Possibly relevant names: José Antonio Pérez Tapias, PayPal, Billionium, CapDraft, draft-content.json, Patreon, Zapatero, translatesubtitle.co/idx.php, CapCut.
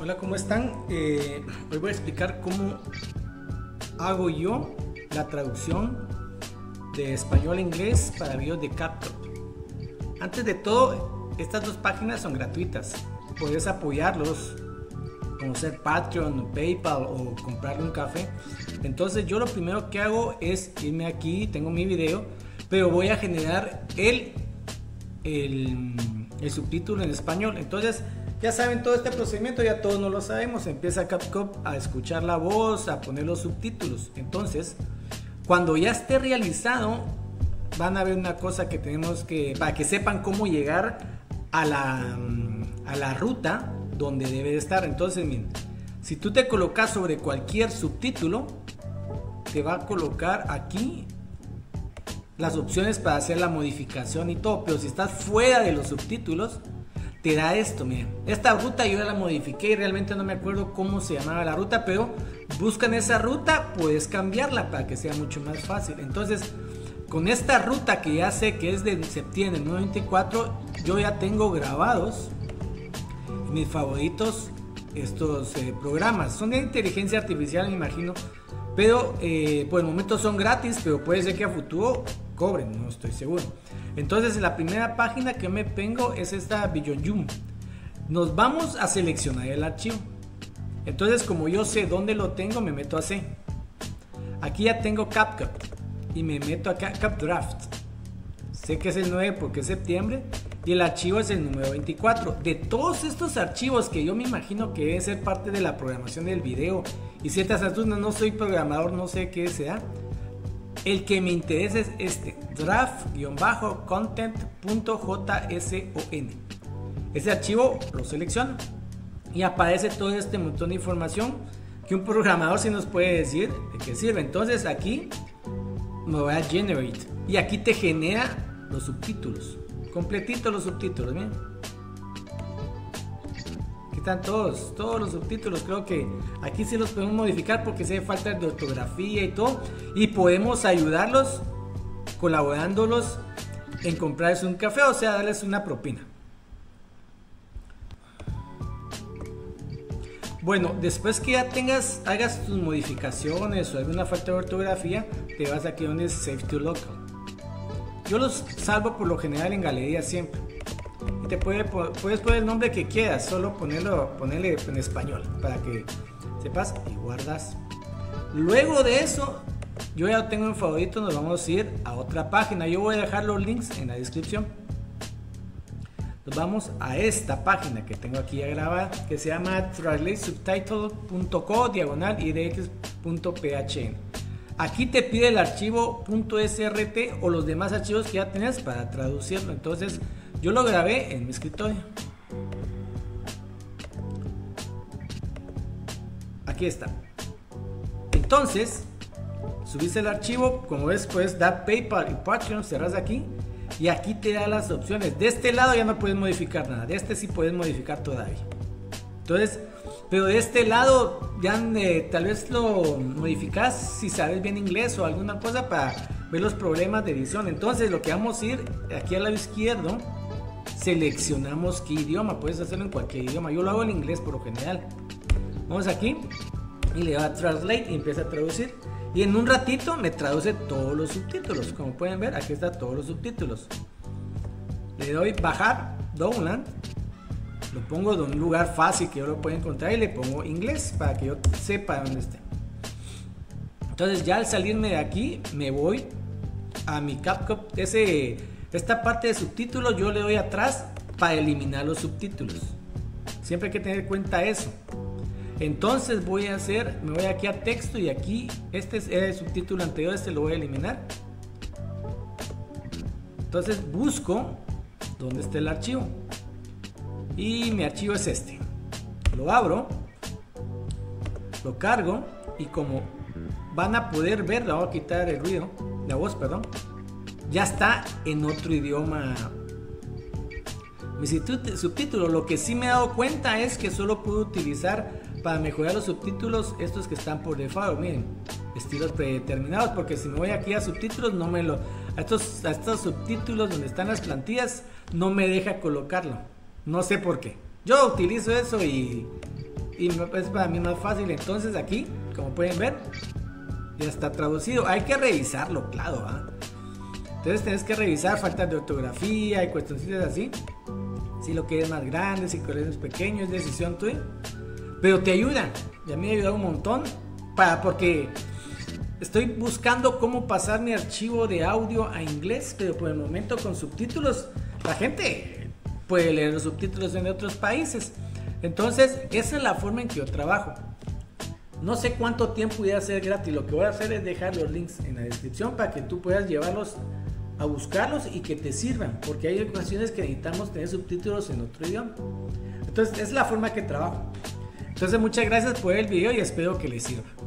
Hola, ¿cómo están? Hoy voy a explicar cómo hago yo la traducción de español a inglés para videos de CapCut. Antes de todo, estas dos páginas son gratuitas. Puedes apoyarlos con ser Patreon, PayPal o comprarle un café. Entonces yo lo primero que hago es irme aquí, tengo mi video, pero voy a generar el subtítulo en español. Entonces ya saben todo este procedimiento, ya todos no lo sabemos. Empieza CapCut a escuchar la voz, a poner los subtítulos. Entonces cuando ya esté realizado van a ver una cosa que tenemos que, para que sepan cómo llegar a la ruta donde debe estar. Entonces miren, si tú te colocas sobre cualquier subtítulo, te va a colocar aquí las opciones para hacer la modificación y todo, pero si estás fuera de los subtítulos te da esto. Miren, esta ruta yo ya la modifiqué y realmente no me acuerdo cómo se llamaba la ruta, pero buscan esa ruta, puedes cambiarla para que sea mucho más fácil. Entonces con esta ruta que ya sé que es de septiembre del 94, yo ya tengo grabados mis favoritos estos programas. Son de inteligencia artificial, me imagino, pero por el momento son gratis, pero puede ser que a futuro cobren, no estoy seguro. Entonces la primera página que me pongo es esta Billionium. Nos vamos a seleccionar el archivo. Entonces como yo sé dónde lo tengo, me meto a C. Aquí ya tengo CapCut y me meto acá CapDraft. Sé que es el 9 porque es septiembre y el archivo es el número 24. De todos estos archivos que yo me imagino que deben ser parte de la programación del video y ciertas astucias, no soy programador, no sé qué sea. El que me interesa es este draft-content.json. Ese archivo lo selecciono y aparece todo este montón de información que un programador sí nos puede decir de qué sirve. Entonces aquí me voy a generate y aquí te genera los subtítulos completitos, los subtítulos. Miren, aquí están todos los subtítulos. Creo que aquí sí los podemos modificar porque se hace falta de ortografía y todo, y podemos ayudarlos colaborándolos en comprarles un café, o sea, darles una propina. Bueno, después que ya hagas tus modificaciones o alguna falta de ortografía, te vas aquí donde es Save to Local. Yo los salvo por lo general en galería siempre. Y te puedes poner el nombre que quieras, solo ponerle en español para que sepas, y guardas. Luego de eso, yo ya lo tengo en favorito, nos vamos a ir a otra página. Yo voy a dejar los links en la descripción. Nos vamos a esta página que tengo aquí ya grabada, que se llama translatesubtitle.co/idx.php. Aquí te pide el archivo .srt o los demás archivos que ya tienes para traducirlo. Entonces yo lo grabé en mi escritorio. Aquí está. Entonces subís el archivo, como ves, puedes dar PayPal y Patreon, cerrás aquí y aquí te da las opciones. De este lado ya no puedes modificar nada, de este sí puedes modificar todavía. Entonces, pero de este lado ya tal vez lo modificas si sabes bien inglés o alguna cosa para ver los problemas de edición. Entonces lo que vamos a ir aquí al lado izquierdo, seleccionamos qué idioma. Puedes hacerlo en cualquier idioma, yo lo hago en inglés por lo general. Vamos aquí y le va a Translate y empieza a traducir. Y en un ratito me traduce todos los subtítulos. Como pueden ver, aquí están todos los subtítulos. Le doy bajar, download. Lo pongo de un lugar fácil que yo lo pueda encontrar y le pongo inglés para que yo sepa dónde esté. Entonces ya al salirme de aquí me voy a mi CapCut. Esta parte de subtítulos yo le doy atrás para eliminar los subtítulos. Siempre hay que tener en cuenta eso. Entonces me voy aquí a texto y aquí, este es el subtítulo anterior, este lo voy a eliminar. Entonces busco dónde está el archivo y mi archivo es este. Lo abro, lo cargo y como van a poder ver, le voy a quitar el ruido, la voz, perdón, ya está en otro idioma. Mis subtítulos, lo que sí me he dado cuenta es que solo puedo utilizar para mejorar los subtítulos estos que están por default. Miren, estilos predeterminados, porque si me voy aquí a subtítulos no me lo, a estos subtítulos donde están las plantillas no me deja colocarlo, no sé por qué. Yo utilizo eso y y es para mí más fácil. Entonces aquí, como pueden ver, ya está traducido. Hay que revisarlo, claro, ¿eh? Entonces tenés que revisar faltas de ortografía y cuestiones así. Si lo quieres más grande, si quieres más pequeño, es decisión tuya. Pero te ayudan, y a mí me ayuda un montón, porque estoy buscando cómo pasar mi archivo de audio a inglés, pero por el momento con subtítulos. La gente puede leer los subtítulos en otros países. Entonces esa es la forma en que yo trabajo. No sé cuánto tiempo voy a hacer gratis. Lo que voy a hacer es dejar los links en la descripción para que tú puedas llevarlos a buscarlos y que te sirvan, porque hay ocasiones que necesitamos tener subtítulos en otro idioma. Entonces es la forma que trabajo. Entonces muchas gracias por el video y espero que les sirva.